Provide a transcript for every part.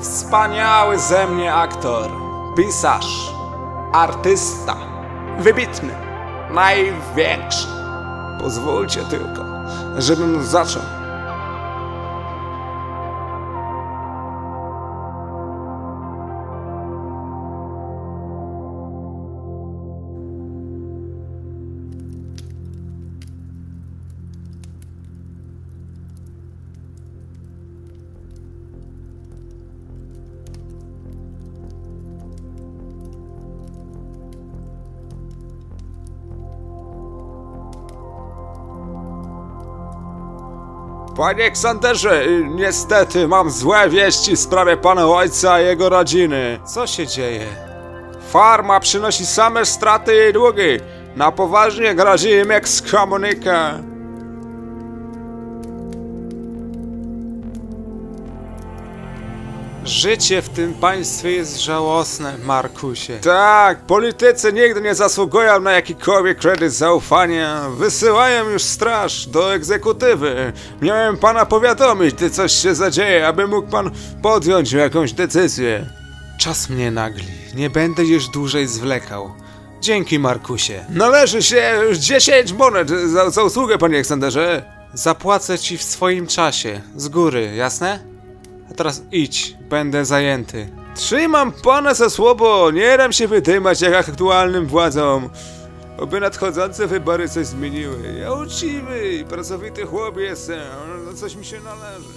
Wspaniały ze mnie aktor, pisarz, artysta, wybitny, największy. Pozwólcie tylko, żebym zaczął. Panie Aleksanderze, niestety mam złe wieści w sprawie pana ojca i jego rodziny. Co się dzieje? Farma przynosi same straty i długi. Na poważnie grozi im ekskomunika. Życie w tym państwie jest żałosne, Markusie. Tak, politycy nigdy nie zasługują na jakikolwiek kredyt zaufania. Wysyłają już straż do egzekutywy. Miałem pana powiadomić, gdy coś się zadzieje, aby mógł pan podjąć jakąś decyzję. Czas mnie nagli. Nie będę już dłużej zwlekał. Dzięki, Markusie. Należy się 10 monet za usługę, panie Aleksanderze. Zapłacę ci w swoim czasie. Z góry, jasne? A teraz idź, będę zajęty. Trzymam pana za słowo, nie dam się wydymać jak aktualnym władzom. Oby nadchodzące wybory coś zmieniły. Ja uczciwy i pracowity chłop jestem, no coś mi się należy.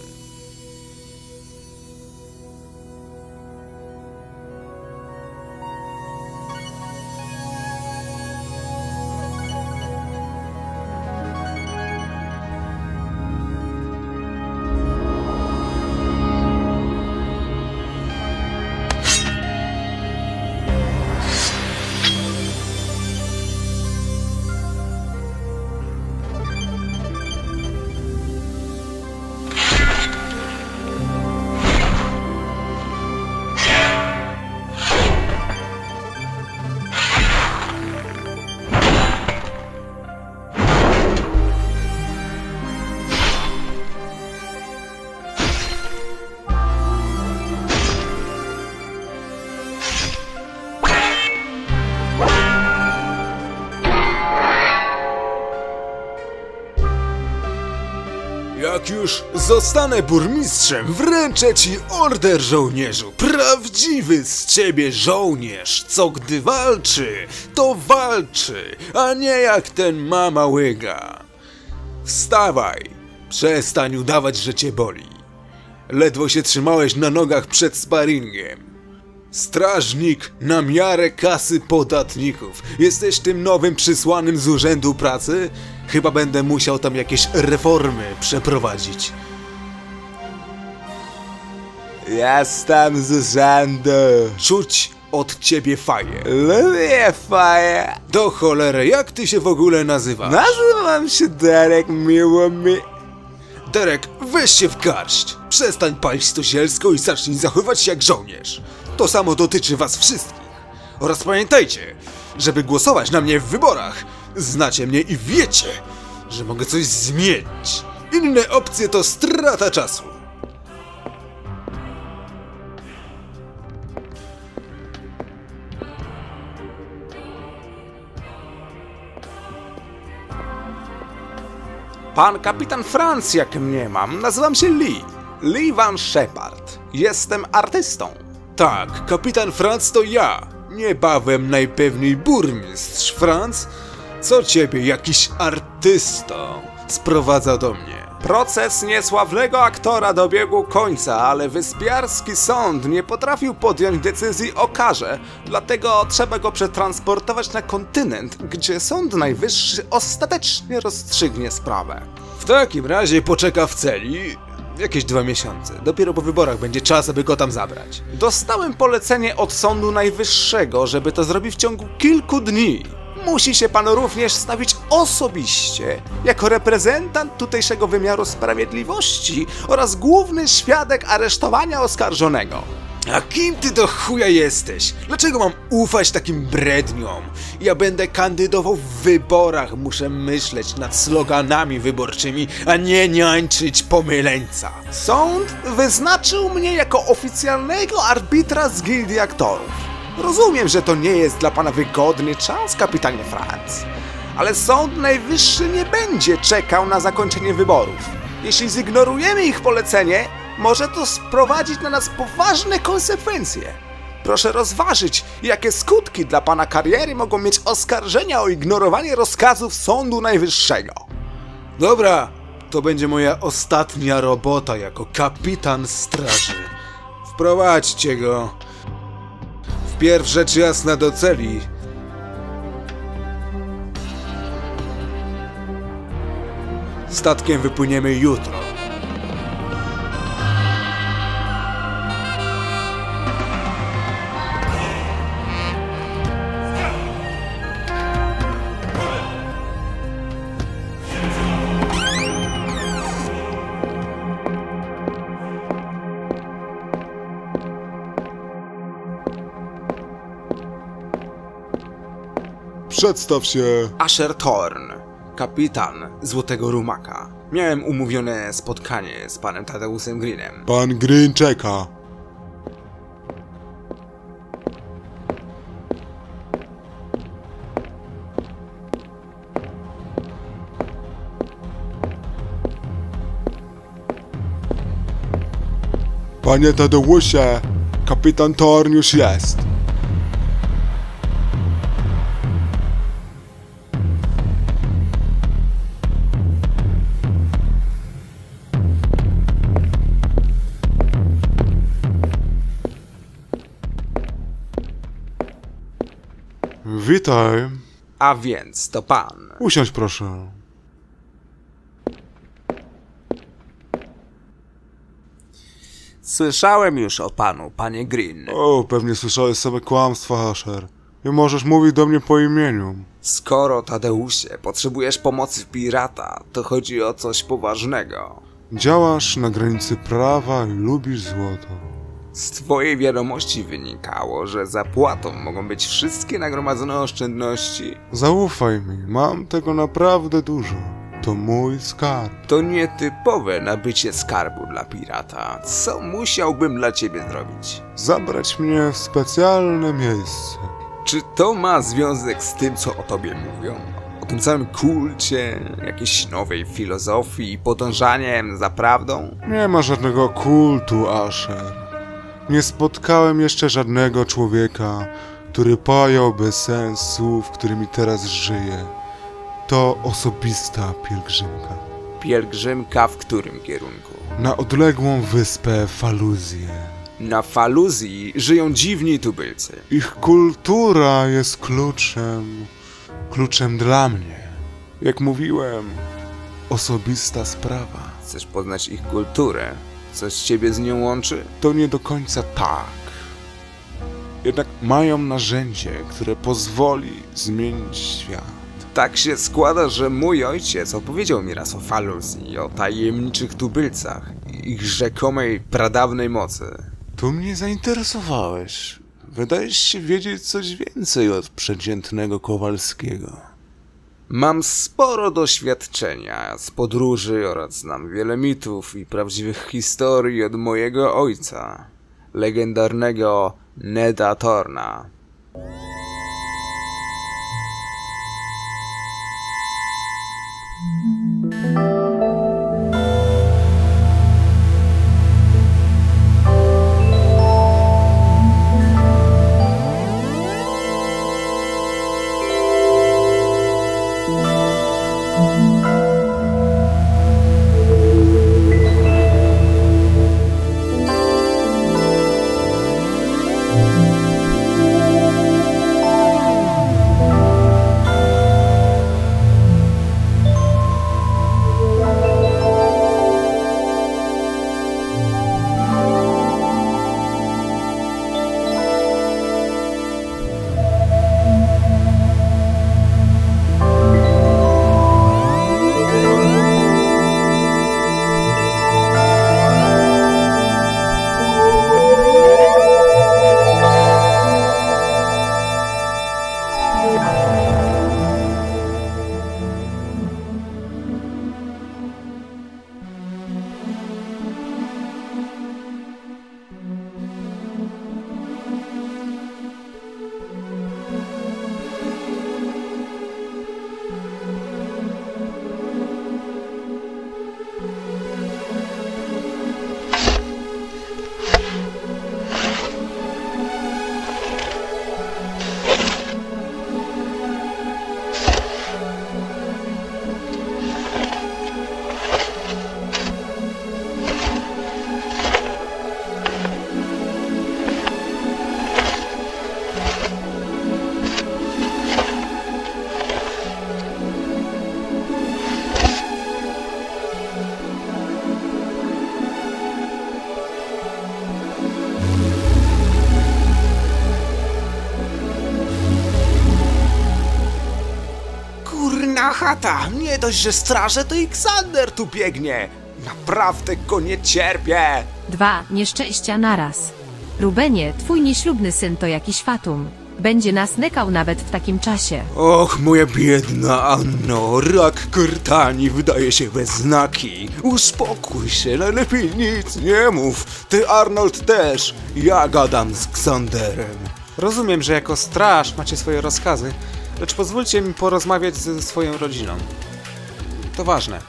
Jak już zostanę burmistrzem, wręczę ci order żołnierzu. Prawdziwy z ciebie żołnierz, co gdy walczy, to walczy, a nie jak ten mama łyga. Wstawaj, przestań udawać, że cię boli. Ledwo się trzymałeś na nogach przed sparingiem. Strażnik na miarę kasy podatników. Jesteś tym nowym przysłanym z urzędu pracy? Chyba będę musiał tam jakieś reformy przeprowadzić. Jestem z urzędu. Czuć od ciebie faję. Lubię faję. Do cholery, jak ty się w ogóle nazywasz? Nazywam się Derek, miło mi. Derek, weź się w garść. Przestań palić to zielsko i zacznij zachowywać się jak żołnierz. To samo dotyczy was wszystkich. Oraz pamiętajcie, żeby głosować na mnie w wyborach. Znacie mnie i wiecie, że mogę coś zmienić. Inne opcje to strata czasu. Pan kapitan Franz, jak mnie mam, nazywam się Lee. Lee Van Shepard. Jestem artystą. Tak, kapitan Franz to ja. Niebawem najpewniej burmistrz Franz. Co ciebie jakiś artysto sprowadza do mnie? Proces niesławnego aktora dobiegł końca, ale wyspiarski sąd nie potrafił podjąć decyzji o karze, dlatego trzeba go przetransportować na kontynent, gdzie Sąd Najwyższy ostatecznie rozstrzygnie sprawę. W takim razie poczeka w celi. Jakieś 2 miesiące. Dopiero po wyborach będzie czas, aby go tam zabrać. Dostałem polecenie od Sądu Najwyższego, żeby to zrobić w ciągu kilku dni. Musi się pan również stawić osobiście, jako reprezentant tutejszego wymiaru sprawiedliwości oraz główny świadek aresztowania oskarżonego. A kim ty do chuja jesteś? Dlaczego mam ufać takim bredniom? Ja będę kandydował w wyborach, muszę myśleć nad sloganami wyborczymi, a nie niańczyć pomyleńca. Sąd wyznaczył mnie jako oficjalnego arbitra z gildii aktorów. Rozumiem, że to nie jest dla pana wygodny czas, kapitanie Franz, ale Sąd Najwyższy nie będzie czekał na zakończenie wyborów. Jeśli zignorujemy ich polecenie, może to sprowadzić na nas poważne konsekwencje. Proszę rozważyć, jakie skutki dla pana kariery mogą mieć oskarżenia o ignorowanie rozkazów Sądu Najwyższego. Dobra, to będzie moja ostatnia robota jako kapitan straży. Wprowadźcie go. Wpierw rzecz jasna do celi. Statkiem wypłyniemy jutro. Przedstaw się. Asher Thorn, kapitan Złotego Rumaka. Miałem umówione spotkanie z panem Tadeusem Greenem. Pan Green czeka. Panie Tadeusie, kapitan Thorn już jest. Witaj. A więc to pan. Usiądź proszę. Słyszałem już o panu, panie Green. O, pewnie słyszałeś same kłamstwa, Asher. Nie możesz mówić do mnie po imieniu. Skoro, Tadeusie, potrzebujesz pomocy pirata, to chodzi o coś poważnego. Działasz na granicy prawa i lubisz złoto. Z twojej wiadomości wynikało, że zapłatą mogą być wszystkie nagromadzone oszczędności. Zaufaj mi, mam tego naprawdę dużo. To mój skarb. To nietypowe nabycie skarbu dla pirata. Co musiałbym dla ciebie zrobić? Zabrać mnie w specjalne miejsce. Czy to ma związek z tym, co o tobie mówią? O tym samym kulcie, jakiejś nowej filozofii i podążaniem za prawdą? Nie ma żadnego kultu, Asher. Nie spotkałem jeszcze żadnego człowieka, który pajałby sens słów, którymi teraz żyję. To osobista pielgrzymka. Pielgrzymka w którym kierunku? Na odległą wyspę Faluzję. Na Faluzji żyją dziwni tubylcy. Ich kultura jest kluczem dla mnie. Jak mówiłem, osobista sprawa. Chcesz poznać ich kulturę? Coś ciebie z nią łączy? To nie do końca tak. Jednak mają narzędzie, które pozwoli zmienić świat. Tak się składa, że mój ojciec opowiedział mi raz o Faluzji, o tajemniczych tubylcach i ich rzekomej pradawnej mocy. Tu mnie zainteresowałeś. Wydajesz się wiedzieć coś więcej od przeciętnego Kowalskiego. Mam sporo doświadczenia z podróży oraz znam wiele mitów i prawdziwych historii od mojego ojca, legendarnego Neda Thorna. Kolejna chata! Nie dość, że strażę, to i Xander tu biegnie! Naprawdę go nie cierpię! 2 nieszczęścia naraz. Rubenie, twój nieślubny syn to jakiś fatum. Będzie nas nykał nawet w takim czasie. Och, moja biedna Anno, rak krtani wydaje się bez znaki. Uspokój się, najlepiej nic nie mów. Ty, Arnold, też. Ja gadam z Xanderem. Rozumiem, że jako straż macie swoje rozkazy, lecz pozwólcie mi porozmawiać ze swoją rodziną. To ważne.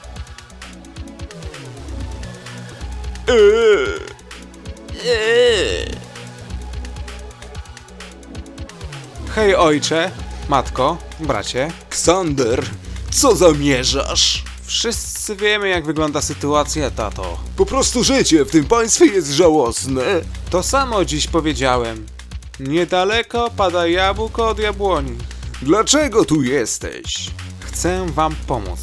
Hej ojcze, matko, bracie. Xander, co zamierzasz? Wszyscy wiemy, jak wygląda sytuacja, tato. Po prostu życie w tym państwie jest żałosne. To samo dziś powiedziałem. Niedaleko pada jabłko od jabłoni. Dlaczego tu jesteś? Chcę wam pomóc.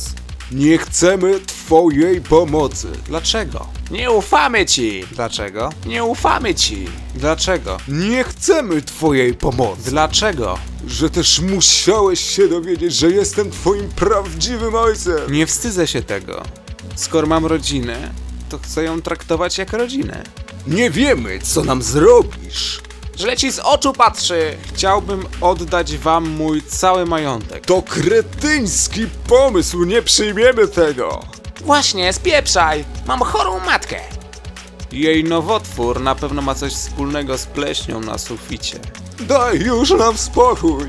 Nie chcemy twojej pomocy. Dlaczego? Nie ufamy ci. Dlaczego? Nie ufamy ci. Dlaczego? Nie chcemy twojej pomocy. Dlaczego? Że też musiałeś się dowiedzieć, że jestem twoim prawdziwym ojcem. Nie wstydzę się tego. Skoro mam rodzinę, to chcę ją traktować jak rodzinę. Nie wiemy, co nam zrobisz. Źle ci z oczu patrzy! Chciałbym oddać wam mój cały majątek. To kretyński pomysł, nie przyjmiemy tego! Właśnie, spieprzaj! Mam chorą matkę! Jej nowotwór na pewno ma coś wspólnego z pleśnią na suficie. Daj już nam spokój!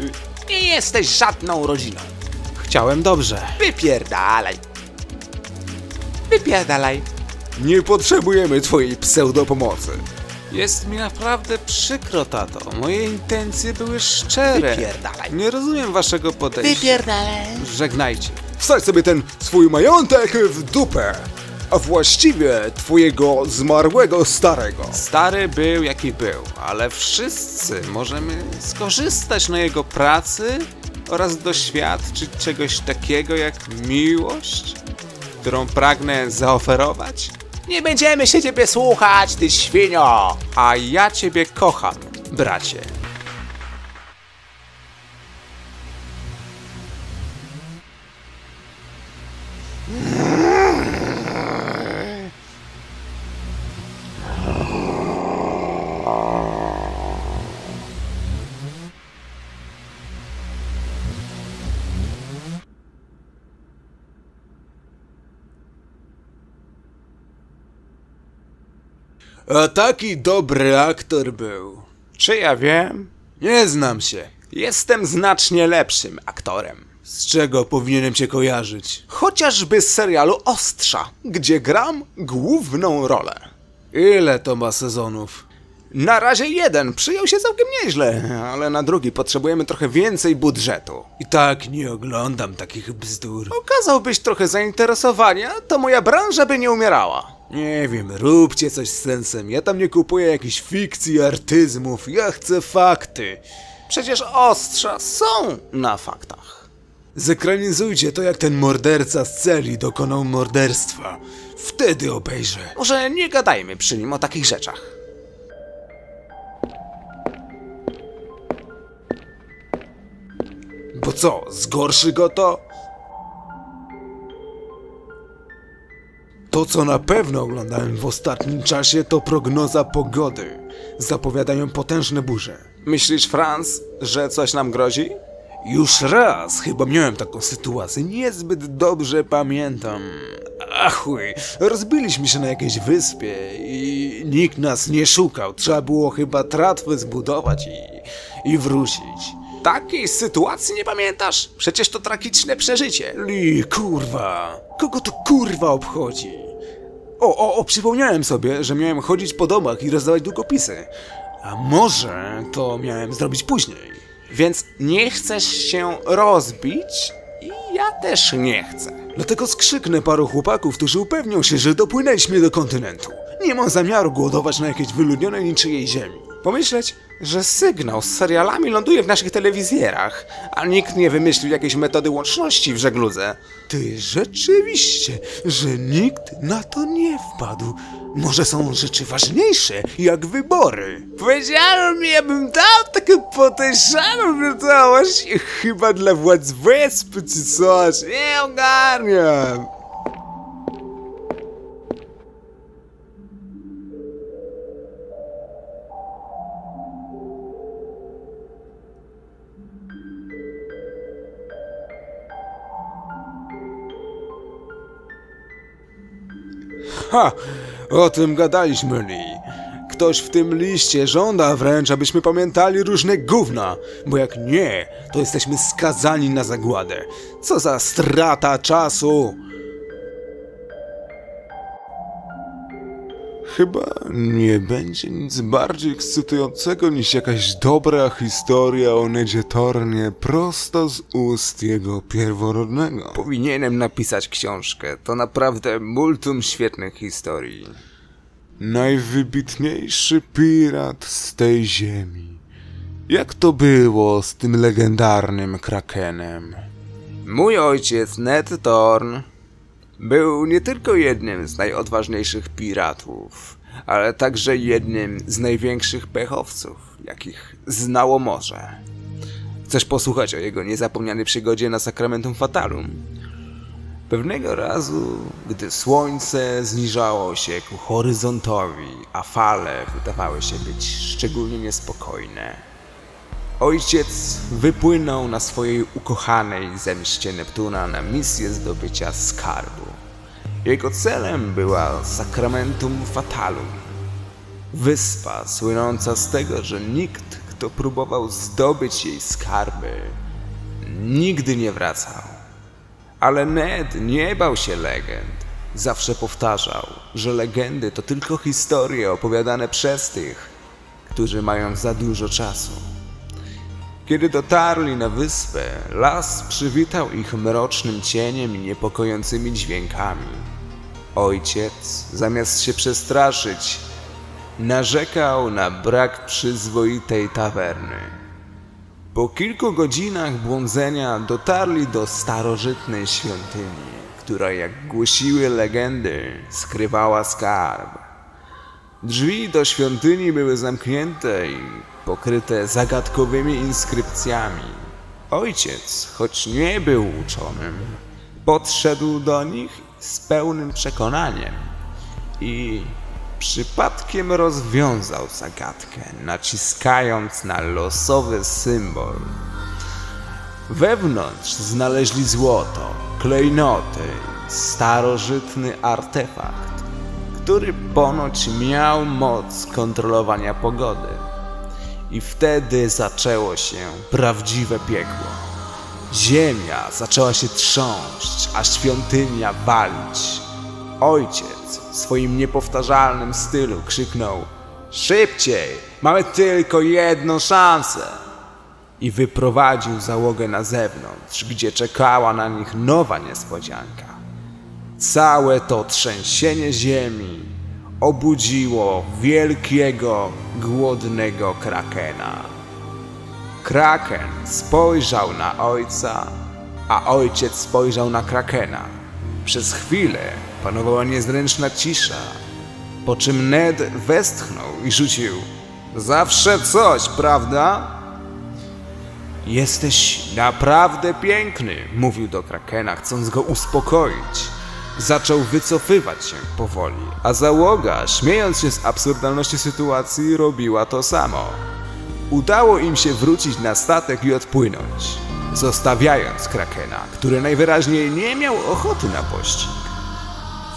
Nie jesteś żadną rodziną. Chciałem dobrze. Wypierdalaj! Wypierdalaj! Nie potrzebujemy twojej pseudopomocy. Jest mi naprawdę przykro, tato. Moje intencje były szczere. Wypierdalaj. Nie rozumiem waszego podejścia. Wypierdalaj. Żegnajcie. Wsadź sobie ten swój majątek w dupę. A właściwie twojego zmarłego starego. Stary był jaki był, ale wszyscy możemy skorzystać na jego pracy oraz doświadczyć czegoś takiego jak miłość, którą pragnę zaoferować. Nie będziemy się ciebie słuchać, ty świnio! A ja ciebie kocham, bracie. A taki dobry aktor był. Czy ja wiem? Nie znam się. Jestem znacznie lepszym aktorem. Z czego powinienem cię kojarzyć? Chociażby z serialu Ostrza, gdzie gram główną rolę. Ile to ma sezonów? Na razie 1, przyjął się całkiem nieźle, ale na drugi potrzebujemy trochę więcej budżetu. I tak nie oglądam takich bzdur. Okazałbyś trochę zainteresowania, to moja branża by nie umierała. Nie wiem, róbcie coś z sensem, ja tam nie kupuję jakichś fikcji, artyzmów, ja chcę fakty. Przecież Ostrza są na faktach. Zekranizujcie to, jak ten morderca z celi dokonał morderstwa. Wtedy obejrzę. Może nie gadajmy przy nim o takich rzeczach. Bo co, zgorszy go to? To, co na pewno oglądałem w ostatnim czasie, to prognoza pogody. Zapowiadają potężne burze. Myślisz, Franz, że coś nam grozi? Już raz chyba miałem taką sytuację, niezbyt dobrze pamiętam. A chuj, rozbiliśmy się na jakiejś wyspie i nikt nas nie szukał. Trzeba było chyba tratwę zbudować i wrócić. Takiej sytuacji nie pamiętasz? Przecież to tragiczne przeżycie. Li, kurwa. Kogo to kurwa obchodzi? O, przypomniałem sobie, że miałem chodzić po domach i rozdawać długopisy. A może to miałem zrobić później. Więc nie chcesz się rozbić? I ja też nie chcę. Dlatego skrzyknę paru chłopaków, którzy upewnią się, że dopłynęliśmy do kontynentu. Nie mam zamiaru głodować na jakiejś wyludnionej niczyjej ziemi. Pomyśleć, że sygnał z serialami ląduje w naszych telewizjerach, a nikt nie wymyślił jakiejś metody łączności w żegludze. Ty, rzeczywiście, że nikt na to nie wpadł. Może są rzeczy ważniejsze, jak wybory. Powiedziałem, ja bym dał taką potężną wiadomość chyba dla władz wyspy czy coś. Nie ogarniam. Ha! O tym gadaliśmy, Lee. Ktoś w tym liście żąda wręcz, abyśmy pamiętali różne gówna, bo jak nie, to jesteśmy skazani na zagładę. Co za strata czasu! Chyba nie będzie nic bardziej ekscytującego niż jakaś dobra historia o Nedzie Thornie prosto z ust jego pierworodnego. Powinienem napisać książkę. To naprawdę multum świetnych historii. Najwybitniejszy pirat z tej ziemi. Jak to było z tym legendarnym krakenem? Mój ojciec, Ned Thorn, był nie tylko jednym z najodważniejszych piratów, ale także jednym z największych pechowców, jakich znało morze. Chcesz posłuchać o jego niezapomnianej przygodzie na Sacramentum Fatalum? Pewnego razu, gdy słońce zniżało się ku horyzontowi, a fale wydawały się być szczególnie niespokojne, ojciec wypłynął na swojej ukochanej zemście Neptuna na misję zdobycia skarbu. Jego celem była Sacramentum Fatalum, wyspa słynąca z tego, że nikt, kto próbował zdobyć jej skarby, nigdy nie wracał. Ale Ned nie bał się legend. Zawsze powtarzał, że legendy to tylko historie opowiadane przez tych, którzy mają za dużo czasu. Kiedy dotarli na wyspę, las przywitał ich mrocznym cieniem i niepokojącymi dźwiękami. Ojciec, zamiast się przestraszyć, narzekał na brak przyzwoitej tawerny. Po kilku godzinach błądzenia dotarli do starożytnej świątyni, która, jak głosiły legendy, skrywała skarb. Drzwi do świątyni były zamknięte i pokryte zagadkowymi inskrypcjami. Ojciec, choć nie był uczonym, podszedł do nich z pełnym przekonaniem i przypadkiem rozwiązał zagadkę, naciskając na losowy symbol. Wewnątrz znaleźli złoto, klejnoty, starożytny artefakt, który ponoć miał moc kontrolowania pogody. I wtedy zaczęło się prawdziwe piekło. Ziemia zaczęła się trząść, a świątynia walić. Ojciec w swoim niepowtarzalnym stylu krzyknął: szybciej, mamy tylko jedną szansę! I wyprowadził załogę na zewnątrz, gdzie czekała na nich nowa niespodzianka. Całe to trzęsienie ziemi obudziło wielkiego, głodnego krakena. Kraken spojrzał na ojca, a ojciec spojrzał na krakena. Przez chwilę panowała niezręczna cisza, po czym Ned westchnął i rzucił: zawsze coś, prawda? Jesteś naprawdę piękny, mówił do krakena, chcąc go uspokoić. Zaczął wycofywać się powoli, a załoga, śmiejąc się z absurdalności sytuacji, robiła to samo. Udało im się wrócić na statek i odpłynąć, zostawiając krakena, który najwyraźniej nie miał ochoty na pościg.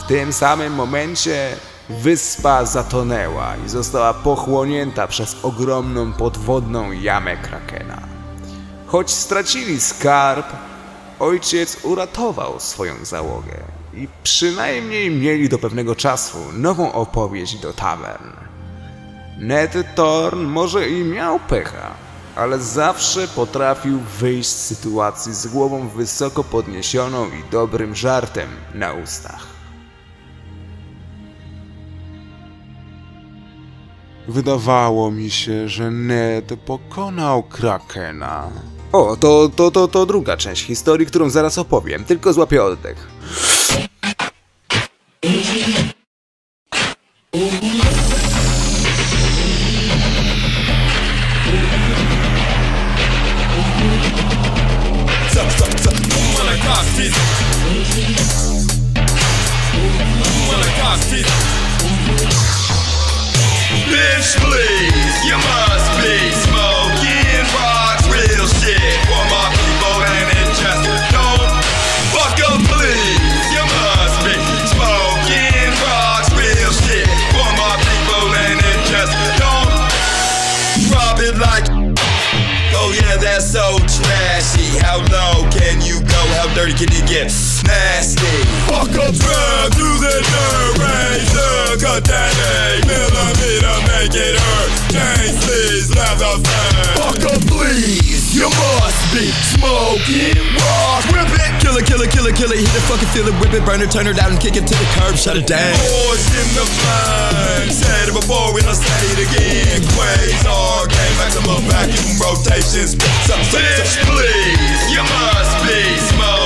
W tym samym momencie wyspa zatonęła i została pochłonięta przez ogromną podwodną jamę krakena. Choć stracili skarb, ojciec uratował swoją załogę i przynajmniej mieli do pewnego czasu nową opowieść do tavern. Ned Thorn może i miał pecha, ale zawsze potrafił wyjść z sytuacji z głową wysoko podniesioną i dobrym żartem na ustach. Wydawało mi się, że Ned pokonał Krakena. O, to druga część historii, którą zaraz opowiem, tylko złapię oddech. Can you get nasty? Fuck up, drive through the dirt range. Look at that 8mm, make it hurt. Change, please, leather fan. Fuck up, please, you must be smoking rock. Rip it, kill it, kill it, kill it, kill it. Hit it, fucking feel it, whip it, burn it, turn it down and kick it to the curb, shut it down. Boys in the flame, said it before and I say it again. Quasar, game maximum vacuum rotations. Bitch, please, you must be smoking.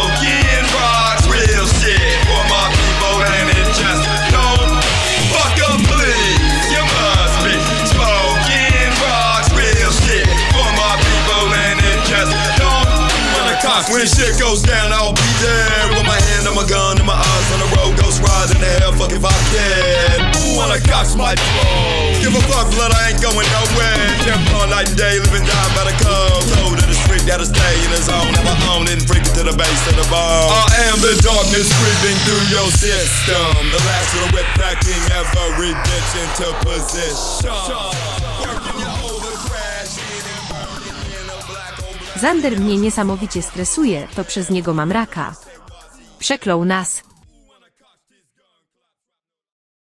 When shit goes down, I'll be there with my hand on my gun and my eyes on the road. Ghost rides in the hell, fuck if I can. Ooh, when I cops my phone, give a fuck, blood, I ain't going nowhere. Jump all night and day, live and die by the code. Toe to the street, gotta stay in the zone. Never own it, freak it to the base of the ball. I am the darkness creeping through your system. The last of the whip packing every bitch into position. Working you over, crashing and burning in a black hole. Zander mnie niesamowicie stresuje, to przez niego mam raka. Przeklął nas.